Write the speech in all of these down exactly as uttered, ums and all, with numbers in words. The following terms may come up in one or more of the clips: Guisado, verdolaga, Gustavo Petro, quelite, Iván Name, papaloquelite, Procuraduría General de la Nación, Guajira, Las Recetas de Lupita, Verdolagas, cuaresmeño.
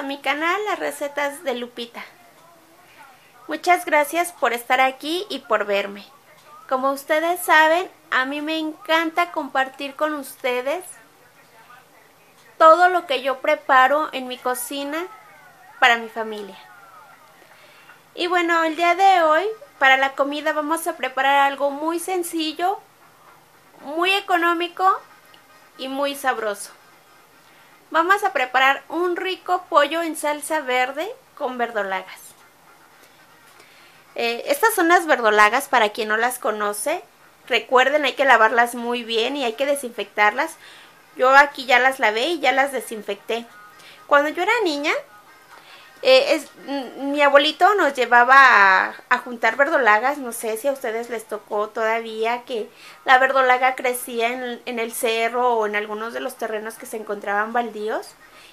a mi canal Las Recetas de Lupita. Muchas gracias por estar aquí y por verme. Como ustedes saben, a mí me encanta compartir con ustedes todo lo que yo preparo en mi cocina para mi familia. Y bueno, el día de hoy, para la comida vamos a preparar algo muy sencillo, muy económico y muy sabroso. Vamos a preparar un rico pollo en salsa verde con verdolagas. Eh, estas son las verdolagas, para quien no las conoce. Recuerden, hay que lavarlas muy bien y hay que desinfectarlas. Yo aquí ya las lavé y ya las desinfecté. Cuando yo era niña, eh, es, mi abuelito nos llevaba a, a juntar verdolagas. No sé si a ustedes les tocó todavía que la verdolaga crecía en, en el cerro o en algunos de los terrenos que se encontraban baldíos.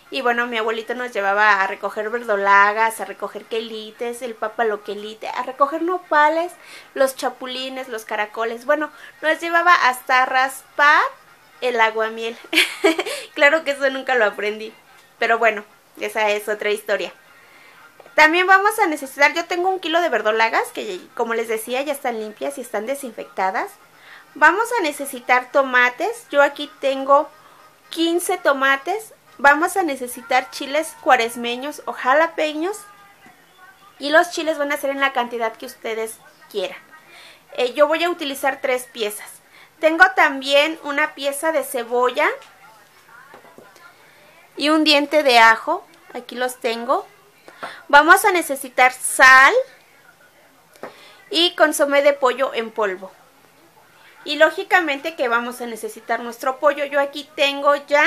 Y bueno, mi abuelito nos llevaba a recoger verdolagas, a recoger quelites, el papaloquelite, a recoger nopales, los chapulines, los caracoles. Bueno, nos llevaba hasta raspar el aguamiel. Claro que eso nunca lo aprendí, pero bueno, esa es otra historia. También vamos a necesitar, yo tengo un kilo de verdolagas que, como les decía, ya están limpias y están desinfectadas. Vamos a necesitar tomates. Yo aquí tengo quince tomates. Vamos a necesitar chiles cuaresmeños o jalapeños, y los chiles van a ser en la cantidad que ustedes quieran. Eh, yo voy a utilizar tres piezas. Tengo también una pieza de cebolla y un diente de ajo. Aquí los tengo. Vamos a necesitar sal y consomé de pollo en polvo. Y lógicamente que vamos a necesitar nuestro pollo. Yo aquí tengo ya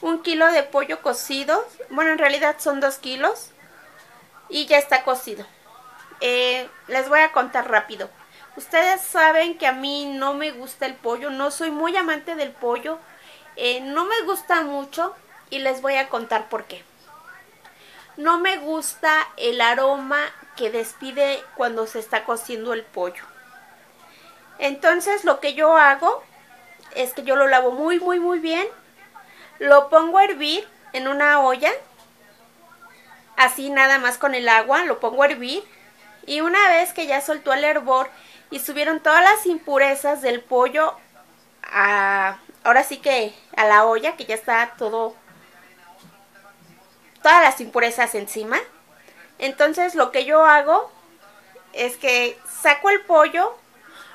un kilo de pollo cocido, bueno, en realidad son dos kilos y ya está cocido. Eh, les voy a contar rápido. Ustedes saben que a mí no me gusta el pollo, no soy muy amante del pollo, eh, no me gusta mucho, y les voy a contar por qué. No me gusta el aroma que despide cuando se está cociendo el pollo. Entonces lo que yo hago es que yo lo lavo muy muy muy bien. Lo pongo a hervir en una olla, así nada más con el agua, lo pongo a hervir. Y una vez que ya soltó el hervor y subieron todas las impurezas del pollo, a, ahora sí que a la olla, que ya está todo, todas las impurezas encima. Entonces lo que yo hago es que saco el pollo,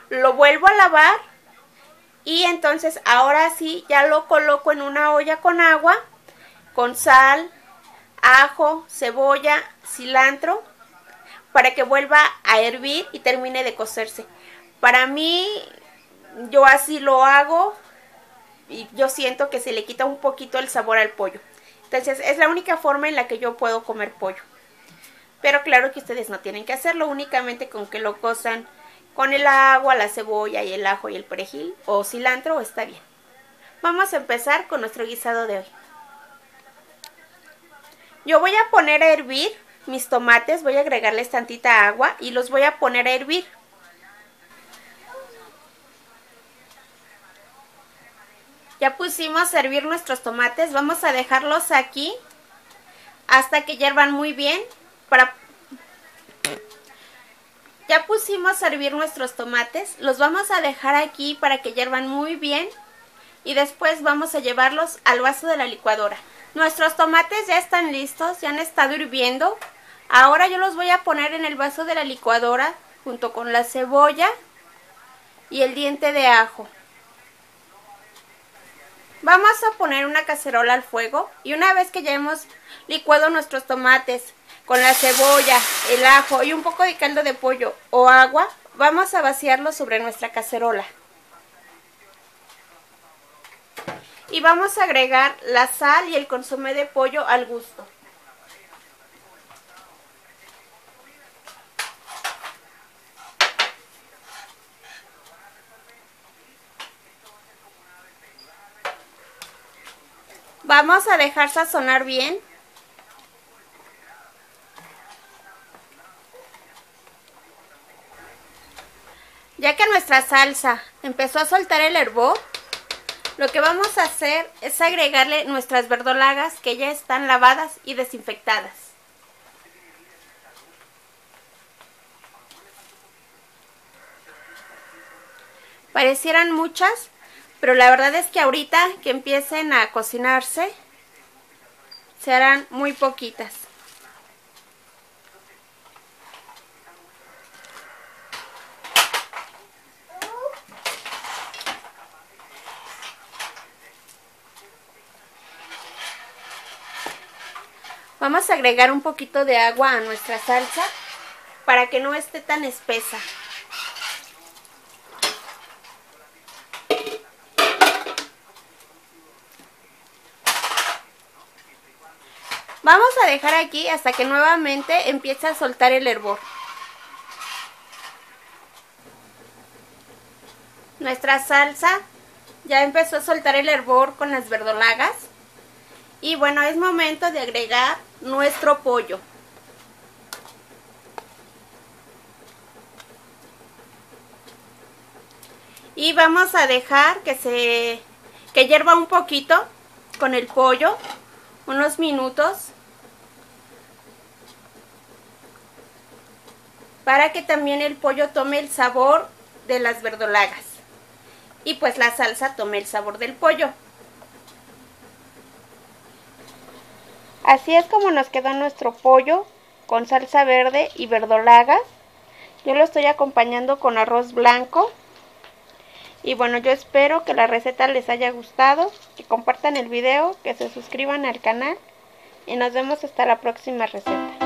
lo vuelvo a lavar. Y entonces ahora sí ya lo coloco en una olla con agua, con sal, ajo, cebolla, cilantro, para que vuelva a hervir y termine de cocerse. Para mí, yo así lo hago y yo siento que se le quita un poquito el sabor al pollo. Entonces es la única forma en la que yo puedo comer pollo. Pero claro que ustedes no tienen que hacerlo, únicamente con que lo cozan con el agua, la cebolla y el ajo y el perejil o cilantro, está bien. Vamos a empezar con nuestro guisado de hoy. Yo voy a poner a hervir mis tomates, voy a agregarles tantita agua y los voy a poner a hervir. Ya pusimos a hervir nuestros tomates, vamos a dejarlos aquí hasta que hiervan muy bien para... Ya pusimos a hervir nuestros tomates, los vamos a dejar aquí para que hiervan muy bien y después vamos a llevarlos al vaso de la licuadora. Nuestros tomates ya están listos, ya han estado hirviendo. Ahora yo los voy a poner en el vaso de la licuadora junto con la cebolla y el diente de ajo. Vamos a poner una cacerola al fuego y una vez que ya hemos licuado nuestros tomates con la cebolla, el ajo y un poco de caldo de pollo o agua, vamos a vaciarlo sobre nuestra cacerola. Y vamos a agregar la sal y el consomé de pollo al gusto. Vamos a dejar sazonar bien. Ya que nuestra salsa empezó a soltar el hervor, Lo que vamos a hacer es agregarle nuestras verdolagas que ya están lavadas y desinfectadas. Parecieran muchas, pero la verdad es que ahorita que empiecen a cocinarse, se harán muy poquitas. Vamos a agregar un poquito de agua a nuestra salsa para que no esté tan espesa. Vamos a dejar aquí hasta que nuevamente empiece a soltar el hervor. Nuestra salsa ya empezó a soltar el hervor con las verdolagas. Y bueno, es momento de agregar nuestro pollo. Y vamos a dejar que se que hierva un poquito con el pollo, unos minutos, para que también el pollo tome el sabor de las verdolagas. Y pues la salsa tome el sabor del pollo. Así es como nos quedó nuestro pollo con salsa verde y verdolagas. Yo lo estoy acompañando con arroz blanco. Y bueno, yo espero que la receta les haya gustado, que compartan el video, que se suscriban al canal y nos vemos hasta la próxima receta.